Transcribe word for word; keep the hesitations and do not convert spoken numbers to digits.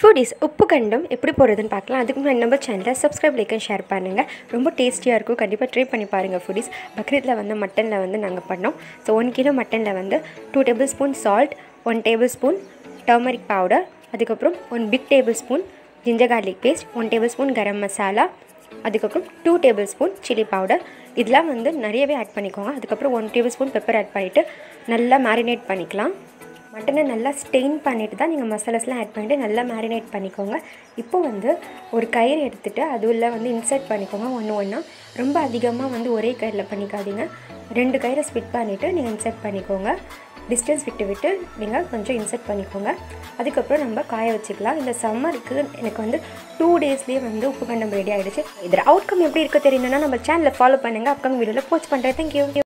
Food is uppukandam. எப்படி போறதுன்னு பார்க்கலாம். அதுக்கு முன்னாடி நம்ம சேனலை subscribe like and share பண்ணுங்க. ரொம்ப டேஸ்டியா இருக்கும். கண்டிப்பா ட்ரை பண்ணி பாருங்க foodies. பக்ரீத்ல வந்து மட்டன்ல வந்து நாங்க பண்ணோம். So one kilo மட்டன்ல வந்து two tablespoon salt, one tablespoon turmeric powder, அதுக்கு அப்புறம் one big tablespoon ginger garlic paste, one tablespoon garam masala, அதுக்கு அப்புறம் two tablespoon chili powder. இதெல்லாம் வந்து நிறையவே ஆட் பண்ணிக்கோங்க. அதுக்கு அப்புறம் one tablespoon pepper ஆட் பண்ணிட்டு நல்லா marinate பண்ணிக்கலாம். மட்டனை நல்லா ஸ்டெயின் பண்ணிட்டு தான் நீங்க மசாலாஸ்லாம் ஆட் பண்ணிட்டு நல்லா marinate பண்ணிக்கோங்க. இப்போ வந்து ஒரு கயிறு எடுத்துட்டு அதுல வந்து இன்சர்ட் பண்ணிக்கோங்க ஒண்ணு ஒண்ணா. ரொம்ப அதிகமா வந்து ஒரே கயிறுல பண்ணிக்காதீங்க. ரெண்டு கயிறை ஸ்பிட் பண்ணிட்டு நீங்க இன்சர்ட் பண்ணிக்கோங்க. டிஸ்டன்ஸ் விட்டு விட்டு நீங்க கொஞ்சம் இன்சர்ட் பண்ணிக்கோங்க. அதுக்கு அப்புறம் நம்ம காய வச்சுக்கலாம். இந்த சம்மருக்கு எனக்கு வந்து two daysலயே வந்து உப்புக்கண்டம் ரெடி ஆயிடுச்சு. இதோட அவுட்கம் எப்படி இருக்கு தெரியும்னா நம்ம சேனலை ஃபாலோ பண்ணுங்க. அப்கமிங் வீடியோல போஸ்ட் பண்றேன். Thank you.